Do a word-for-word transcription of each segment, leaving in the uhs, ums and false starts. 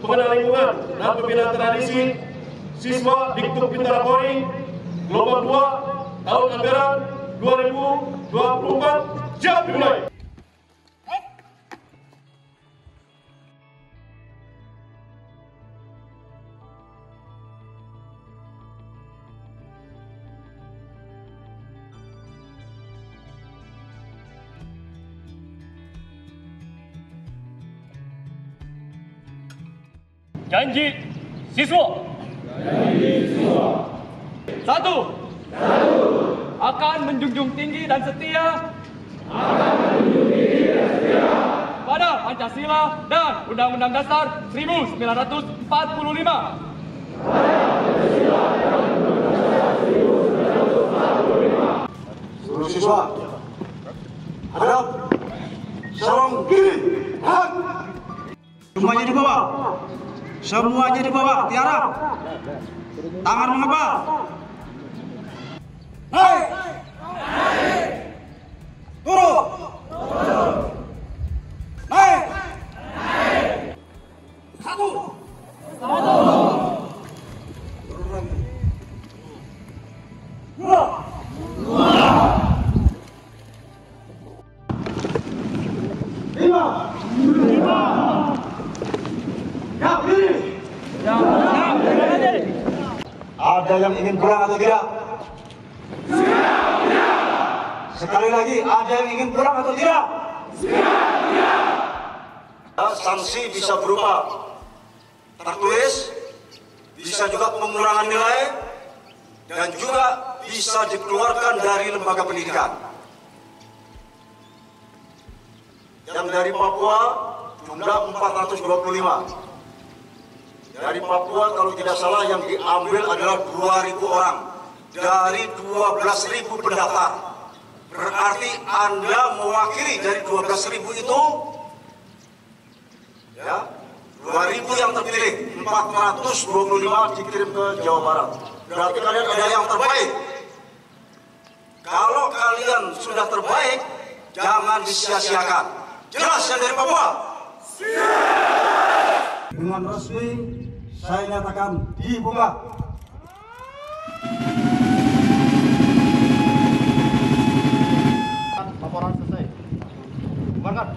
pengenalan lingkungan dan pembinaan tradisi siswa Diktuk Bintara Polri gelombang dua tahun anggaran dua ribu dua puluh empat jam dimulai. Janji siswa. Janji siswa. Satu. Satu. Akan menjunjung tinggi dan setia. Akan menjunjung tinggi dan setia. Pada Pancasila dan Undang-Undang Dasar seribu sembilan ratus empat puluh lima. Pada Pancasila dan Undang-Undang Dasar seribu sembilan ratus empat puluh lima. Seluruh siswa, hadap, sarung kiri, hak. Semuanya di bawah. Semuanya di bawah, tiara. Tangan mengepal. Naik. Naik. Turun. Turun. Naik. Naik. Satu. Satu. Dua. Dua. Lima. Lima. Ya, pilih. Ya, pilih. Ada yang ingin pulang atau tidak? Tidak, tidak. Sekali lagi, ada yang ingin pulang atau tidak? Tidak, tidak. Sanksi bisa berupa tertulis, bisa juga pengurangan nilai, dan juga bisa dikeluarkan dari lembaga pendidikan. Yang dari Papua jumlah empat ratus dua puluh lima. Dari Papua kalau tidak salah yang diambil adalah dua ribu orang dari dua belas ribu pendaftar. Berarti Anda mewakili dari dua belas ribu itu, ya, dua ribu yang terpilih, empat ratus dua puluh lima dikirim ke Jawa Barat. Berarti kalian adalah yang terbaik. Kalau kalian sudah terbaik, jangan disia-siakan. Jelas yang dari Papua. Dengan resmi saya nyatakan dibuka. Laporan selesai. Bubarkan.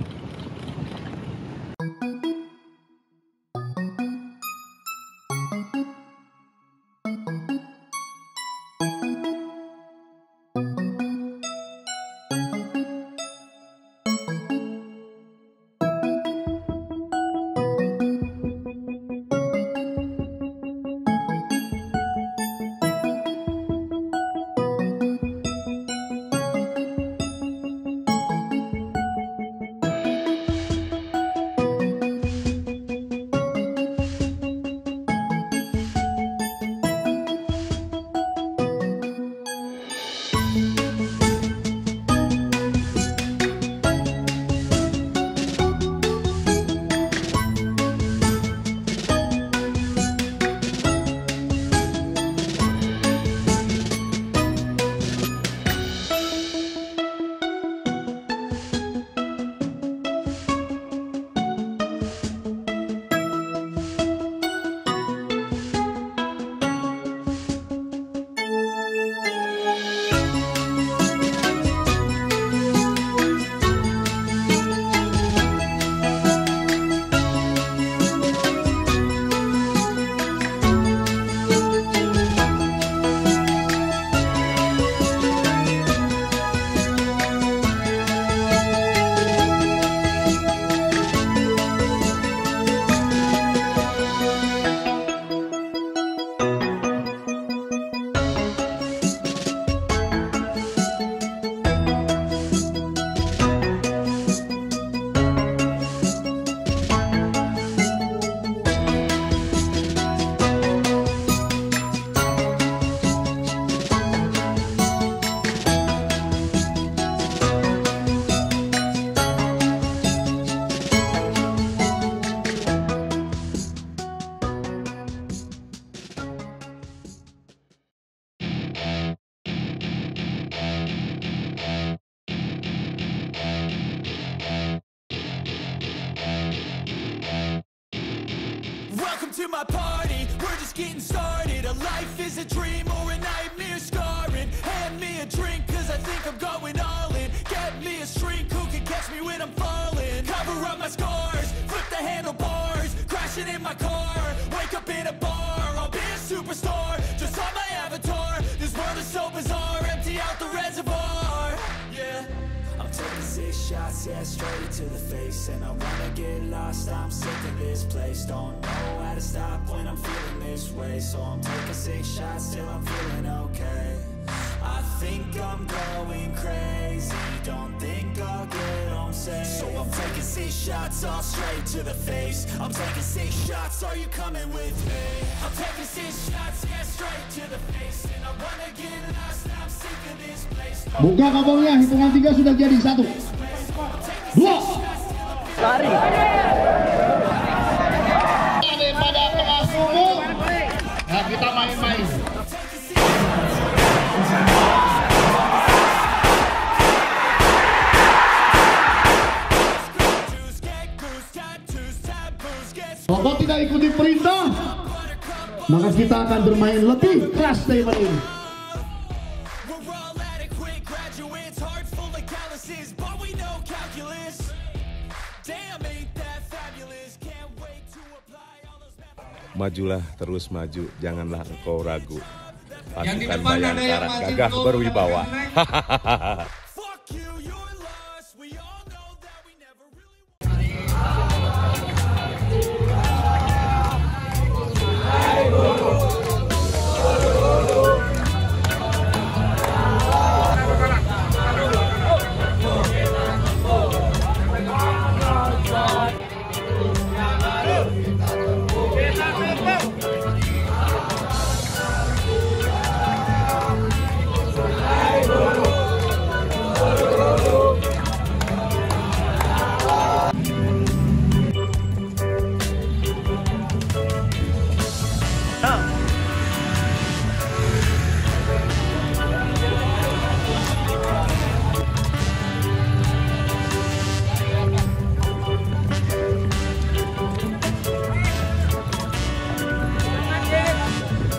to my party, we're just getting started. A life is a dream or a nightmare scarring. Hand me a drink cause I think I'm going all in. Get me a shrink who can catch me when I'm falling. Cover up my scars, flip the handlebars, crashing in my car, wake up in a bar. I'll be a superstar, just on my avatar. This world is so bizarre, empty out the reservoir. Yeah, I'm taking six shots, yeah, straight to the face. And I wanna get lost, I'm sick of this place. Don't know how to stop when I'm feeling this way. So I'm taking six shots till I'm feeling okay. I think I'm going crazy, don't think I'll get home safe. So I'm taking six shots, all straight to the face. I'm taking six shots, are you coming with me? I'm taking six shots, yeah, straight to the face. And I wanna get lost, I'm sick of this place. Buka kapolnya, hitungan tiga sudah jadi. Satu, dua, lari. Daripada kelas dulu, nah kita main-main. Kalau tidak ikuti perintah, maka kita akan bermain lebih keras dari ini. Majulah terus maju, janganlah engkau ragu. Pasukan Bayangkara gagah berwibawa. Hahaha.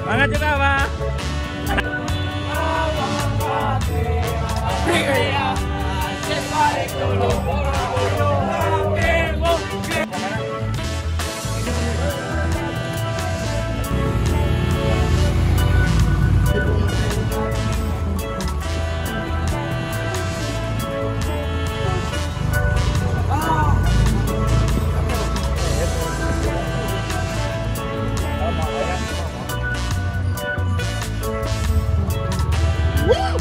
Semangat juga, Pak. Woo!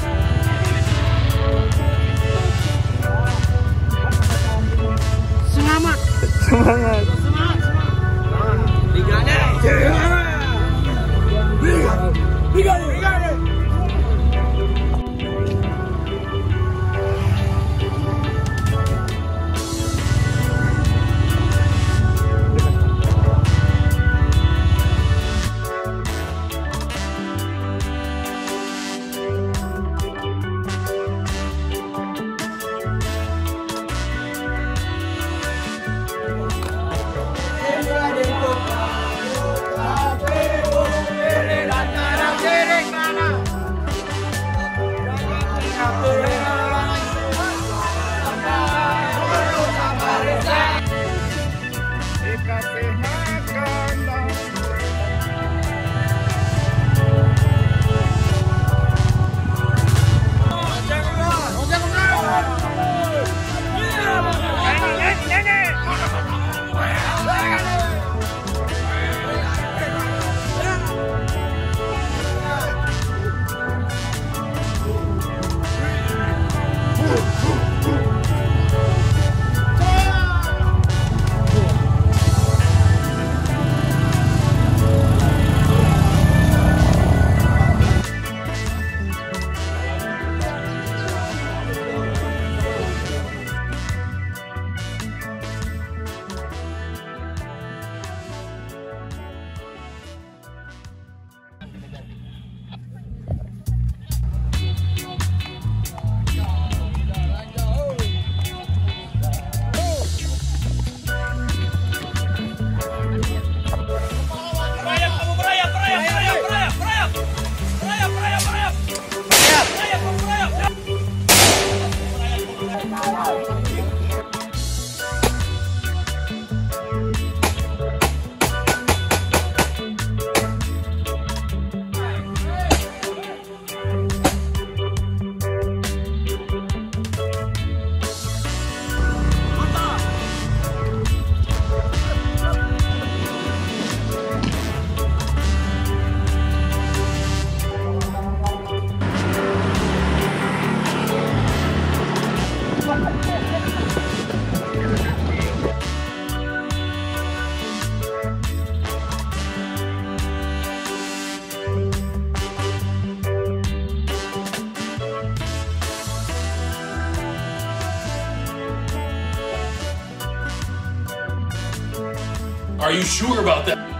Are you sure about that?